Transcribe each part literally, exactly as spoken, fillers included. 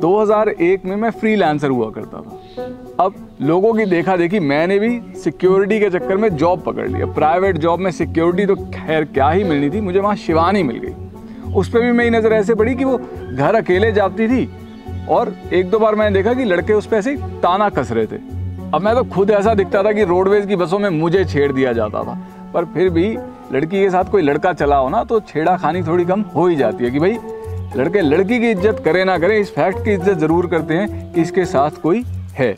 दो हज़ार एक में मैं फ्रीलांसर हुआ करता था। अब लोगों की देखा देखी मैंने भी सिक्योरिटी के चक्कर में जॉब पकड़ लिया। प्राइवेट जॉब में सिक्योरिटी तो खैर क्या ही मिलनी थी, मुझे वहाँ शिवानी मिल गई। उस पर भी मेरी नज़र ऐसे पड़ी कि वो घर अकेले जाती थी और एक दो बार मैंने देखा कि लड़के उस पर ऐसे ताना कस रहे थे। अब मैं तो खुद ऐसा दिखता था कि रोडवेज की बसों में मुझे छेड़ दिया जाता था, पर फिर भी लड़की के साथ कोई लड़का चला हो ना तो छेड़ाखानी थोड़ी कम हो ही जाती है कि भाई लड़के लड़की की इज्जत करें ना करें, इस फैक्ट की इज्जत ज़रूर करते हैं कि इसके साथ कोई है।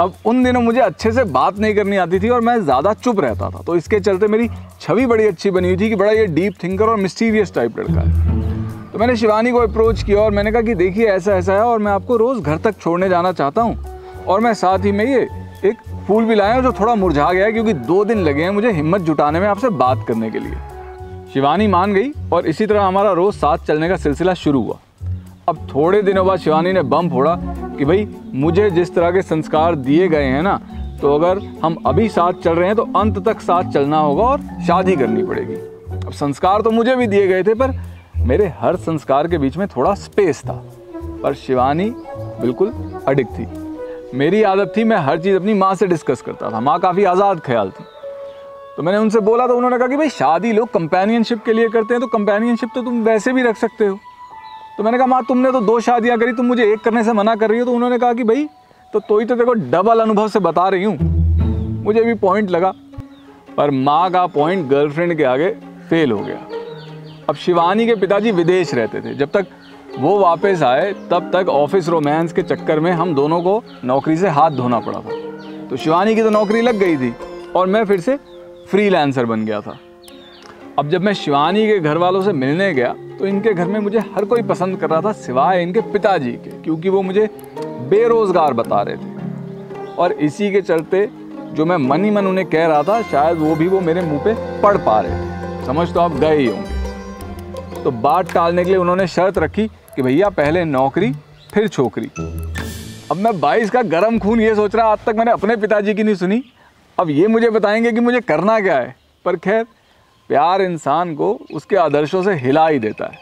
अब उन दिनों मुझे अच्छे से बात नहीं करनी आती थी और मैं ज़्यादा चुप रहता था, तो इसके चलते मेरी छवि बड़ी अच्छी बनी हुई थी कि बड़ा ये डीप थिंकर और मिस्टीरियस टाइप लड़का है। तो मैंने शिवानी को अप्रोच किया और मैंने कहा कि देखिए ऐसा ऐसा है और मैं आपको रोज़ घर तक छोड़ने जाना चाहता हूँ, और मैं साथ ही में ये एक फूल भी लाया हूँ जो थोड़ा मुरझा गया है क्योंकि दो दिन लगे हैं मुझे हिम्मत जुटाने में आपसे बात करने के लिए। शिवानी मान गई और इसी तरह हमारा रोज़ साथ चलने का सिलसिला शुरू हुआ। अब थोड़े दिनों बाद शिवानी ने बम फोड़ा कि भाई मुझे जिस तरह के संस्कार दिए गए हैं ना, तो अगर हम अभी साथ चल रहे हैं तो अंत तक साथ चलना होगा और शादी करनी पड़ेगी। अब संस्कार तो मुझे भी दिए गए थे, पर मेरे हर संस्कार के बीच में थोड़ा स्पेस था, पर शिवानी बिल्कुल अडिग थी। मेरी आदत थी मैं हर चीज़ अपनी माँ से डिस्कस करता था, माँ काफ़ी आज़ाद ख्याल थी। तो मैंने उनसे बोला तो उन्होंने कहा कि भाई शादी लोग कंपेनियनशिप के लिए करते हैं, तो कंपेनियनशिप तो तुम वैसे भी रख सकते हो। तो मैंने कहा माँ तुमने तो दो शादियाँ करी, तुम मुझे एक करने से मना कर रही हो। तो उन्होंने कहा कि भाई तो तो ही तो देखो डबल अनुभव से बता रही हूँ। मुझे भी पॉइंट लगा, पर माँ का पॉइंट गर्लफ्रेंड के आगे फेल हो गया। अब शिवानी के पिताजी विदेश रहते थे, जब तक वो वापस आए तब तक ऑफिस रोमांस के चक्कर में हम दोनों को नौकरी से हाथ धोना पड़ा था। तो शिवानी की तो नौकरी लग गई थी और मैं फिर से फ्रीलांसर बन गया था। अब जब मैं शिवानी के घर वालों से मिलने गया तो इनके घर में मुझे हर कोई पसंद कर रहा था सिवाय इनके पिताजी के, क्योंकि वो मुझे बेरोज़गार बता रहे थे। और इसी के चलते जो मैं मन ही मन उन्हें कह रहा था शायद वो भी वो मेरे मुँह पे पड़ पा रहे थे, समझ तो आप गए ही होंगे। तो बात टालने के लिए उन्होंने शर्त रखी कि भैया पहले नौकरी फिर छोकरी। अब मैं बाईस का गर्म खून ये सोच रहा आज तक मैंने अपने पिताजी की नहीं सुनी, अब ये मुझे बताएंगे कि मुझे करना क्या है। पर खैर प्यार इंसान को उसके आदर्शों से हिला ही देता है।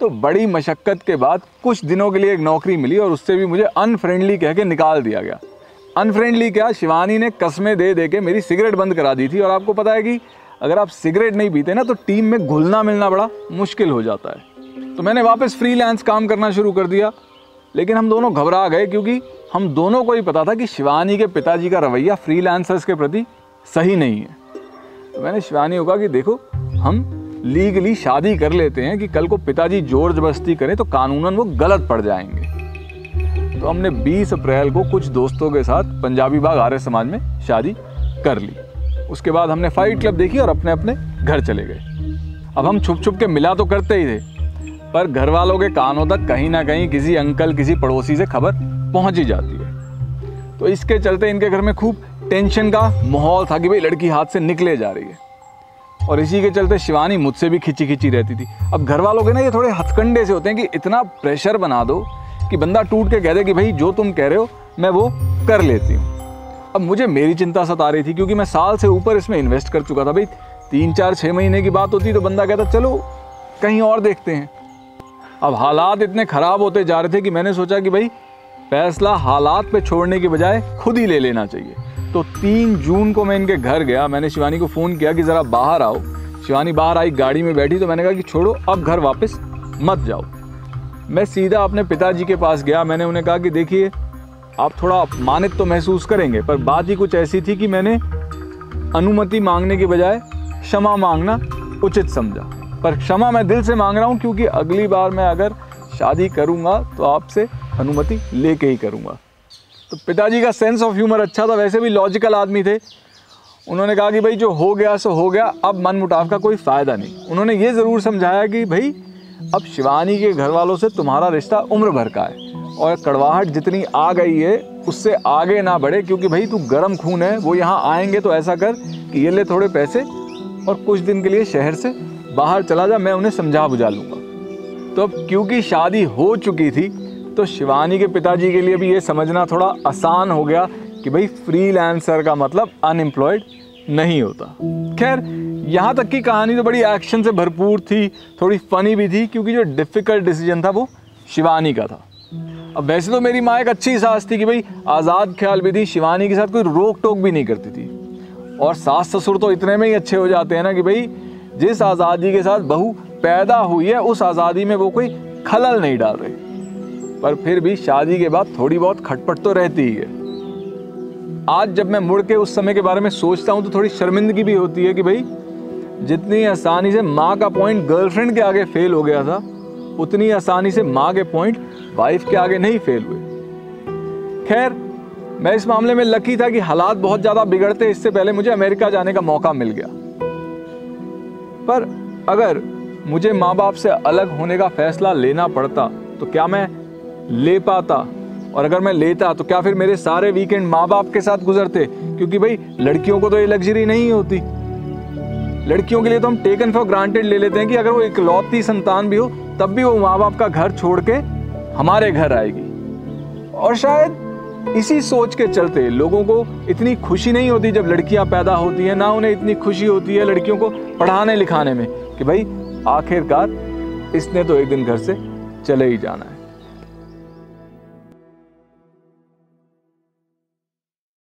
तो बड़ी मशक्क़त के बाद कुछ दिनों के लिए एक नौकरी मिली और उससे भी मुझे अनफ्रेंडली कह के निकाल दिया गया। अनफ्रेंडली क्या, शिवानी ने कस्में दे दे के मेरी सिगरेट बंद करा दी थी, और आपको पता है कि अगर आप सिगरेट नहीं पीते ना तो टीम में घुलना मिलना बड़ा मुश्किल हो जाता है। तो मैंने वापस फ्रीलांस काम करना शुरू कर दिया, लेकिन हम दोनों घबरा गए क्योंकि हम दोनों को ही पता था कि शिवानी के पिताजी का रवैया फ्रीलांसर्स के प्रति सही नहीं है। तो मैंने शिवानी को कहा कि देखो हम लीगली शादी कर लेते हैं कि कल को पिताजी जोर जबरदस्ती करें तो कानूनन वो गलत पड़ जाएंगे। तो हमने बीस अप्रैल को कुछ दोस्तों के साथ पंजाबी बाग आर्य समाज में शादी कर ली। उसके बाद हमने फाइट क्लब देखी और अपने अपने घर चले गए। अब हम छुप छुप के मिला तो करते ही थे, पर घर वालों के कानों तक कहीं ना कहीं किसी अंकल किसी पड़ोसी से खबर पहुंच ही जाती है। तो इसके चलते इनके घर में खूब टेंशन का माहौल था कि भाई लड़की हाथ से निकले जा रही है, और इसी के चलते शिवानी मुझसे भी खिंची खिंची रहती थी। अब घर वालों के ना ये थोड़े हथकंडे से होते हैं कि इतना प्रेशर बना दो कि बंदा टूट के कह दे कि भाई जो तुम कह रहे हो मैं वो कर लेती हूँ। अब मुझे मेरी चिंता सता रही थी क्योंकि मैं साल से ऊपर इसमें इन्वेस्ट कर चुका था। भाई तीन चार छः महीने की बात होती तो बंदा कहता चलो कहीं और देखते हैं। अब हालात इतने ख़राब होते जा रहे थे कि मैंने सोचा कि भाई फैसला हालात पे छोड़ने के बजाय खुद ही ले लेना चाहिए। तो तीन जून को मैं इनके घर गया, मैंने शिवानी को फ़ोन किया कि ज़रा बाहर आओ। शिवानी बाहर आई, गाड़ी में बैठी, तो मैंने कहा कि छोड़ो अब घर वापस मत जाओ। मैं सीधा अपने पिताजी के पास गया, मैंने उन्हें कहा कि देखिए आप थोड़ा अपमानित तो महसूस करेंगे, पर बात ही कुछ ऐसी थी कि मैंने अनुमति मांगने के बजाय क्षमा मांगना उचित समझा। पर क्षमा मैं दिल से मांग रहा हूँ क्योंकि अगली बार मैं अगर शादी करूँगा तो आपसे अनुमति लेके ही करूँगा। तो पिताजी का सेंस ऑफ ह्यूमर अच्छा था, वैसे भी लॉजिकल आदमी थे। उन्होंने कहा कि भाई जो हो गया सो हो गया, अब मनमुटाव का कोई फ़ायदा नहीं। उन्होंने ये ज़रूर समझाया कि भाई अब शिवानी के घर वालों से तुम्हारा रिश्ता उम्र भर का है, और कड़वाहट जितनी आ गई है उससे आगे ना बढ़े क्योंकि भाई तू गर्म खून है, वो यहाँ आएंगे तो ऐसा कर कि ये ले थोड़े पैसे और कुछ दिन के लिए शहर से बाहर चला जा, मैं उन्हें समझा बुझा लूँगा। तो अब क्योंकि शादी हो चुकी थी तो शिवानी के पिताजी के लिए भी ये समझना थोड़ा आसान हो गया कि भाई फ्रीलांसर का मतलब अनएम्प्लॉयड नहीं होता। खैर यहाँ तक की कहानी तो बड़ी एक्शन से भरपूर थी, थोड़ी फ़नी भी थी क्योंकि जो डिफ़िकल्ट डिसीजन था वो शिवानी का था। अब वैसे तो मेरी माँ एक अच्छी सास थी कि भाई आज़ाद ख्याल भी थी, शिवानी के साथ कोई रोक टोक भी नहीं करती थी, और सास ससुर तो इतने में ही अच्छे हो जाते हैं ना कि भाई जिस आज़ादी के साथ बहू पैदा हुई है उस आज़ादी में वो कोई खलल नहीं डाल रही। पर फिर भी शादी के बाद थोड़ी बहुत खटपट तो रहती ही है। आज जब मैं मुड़ के उस समय के बारे में सोचता हूँ तो थोड़ी शर्मिंदगी भी होती है कि भाई जितनी आसानी से माँ का पॉइंट गर्लफ्रेंड के आगे फेल हो गया था, उतनी आसानी से माँ के पॉइंट वाइफ के आगे नहीं फेल हुए। खैर मैं इस मामले में लकी था कि हालात बहुत ज़्यादा बिगड़ते इससे पहले मुझे अमेरिका जाने का मौका मिल गया। पर अगर मुझे माँ बाप से अलग होने का फैसला लेना पड़ता तो क्या मैं ले पाता, और अगर मैं लेता तो क्या फिर मेरे सारे वीकेंड माँ बाप के साथ गुजरते? क्योंकि भाई लड़कियों को तो ये लग्जरी नहीं होती। लड़कियों के लिए तो हम टेकन फॉर ग्रांटेड ले लेते हैं कि अगर वो इकलौती संतान भी हो तब भी वो माँ बाप का घर छोड़ के हमारे घर आएगी। और शायद इसी सोच के चलते लोगों को इतनी खुशी नहीं होती जब लड़कियां पैदा होती हैं, ना उन्हें इतनी खुशी होती है लड़कियों को पढ़ाने लिखाने में कि भाई आखिरकार इसने तो एक दिन घर से चले ही जाना है।